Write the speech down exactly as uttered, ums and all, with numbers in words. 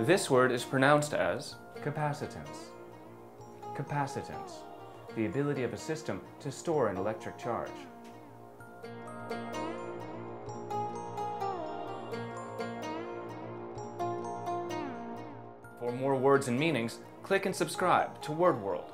This word is pronounced as capacitance. Capacitance, the ability of a system to store an electric charge. For more words and meanings, click and subscribe to Word World.